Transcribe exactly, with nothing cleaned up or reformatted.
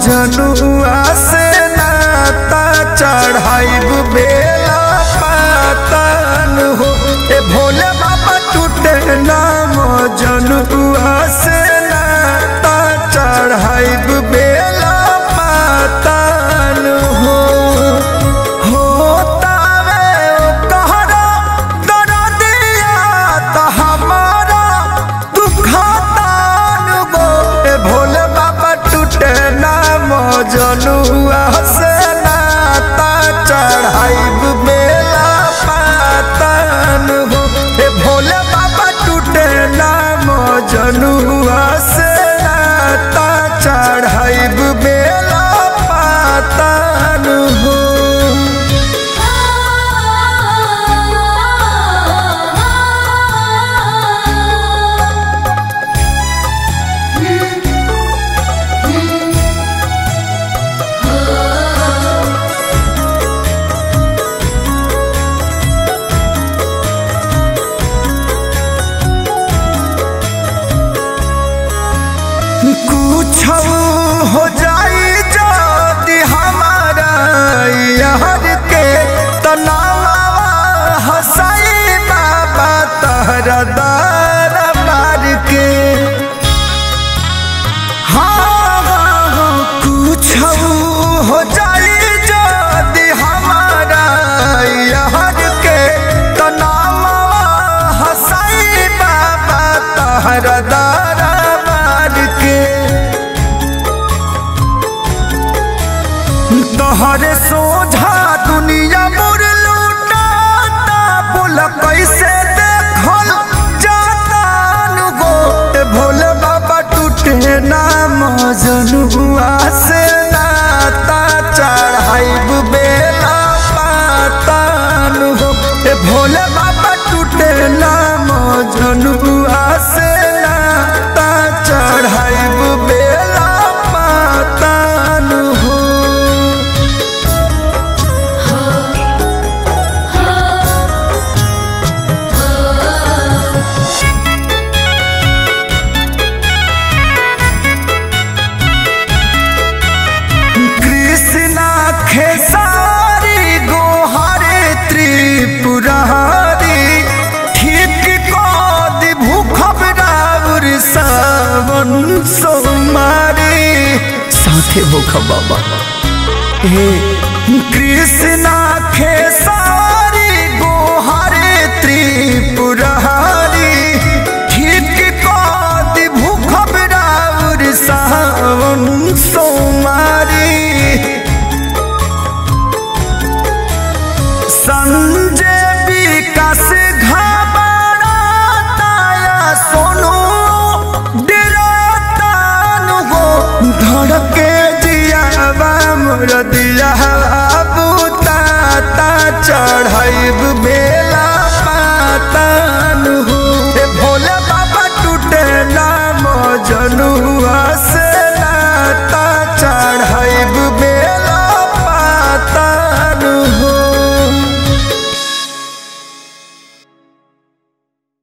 मजनुआ से नाता चढ़ाइब बेलपाता हो, ए भोले बाबा टूटे ना मजनुआ से नाता चढ़ाइब बेलपाता हो। होता वे कहरा दर्दिया ता हमारा दुखतान गो, ए भोले बाबा टूटे ना मजनुआ से नाता चढ़ाइब बेलपाता हो, ए भोले बाबा टूटे ना मजनुआ से नाता चढ़ाइब बेलपाता हो। कुछ हो जाई जाती हमारा यार के तनावा हंसाई बाबा तहरा दार मार के। हाँ हाँ कुछ हो जाई जाती हमारा यार के तनावा हंसाई बाबा तहरा दार तोहरे सोझा दुनिया मोर लूटाता बोल कैसे देखल जाता गो, ए भोले बाबा टूटे ना मजनुआ से नाता चढ़ाइब बेलपाता हो, ए भोले बाबा टूटे ना मजनुआ से नाता चढ़ाइब बेलपाता हो। साथे भूखा बाबा हे कृष्णा खेसारी गोहारे त्रिपुरारी ठीक काति भूखा बिरावर सावन सोमारी। संजय विकास घबराता सोनू धड़के जियावा मोर दिया अब ताता चढ़ाइब बेला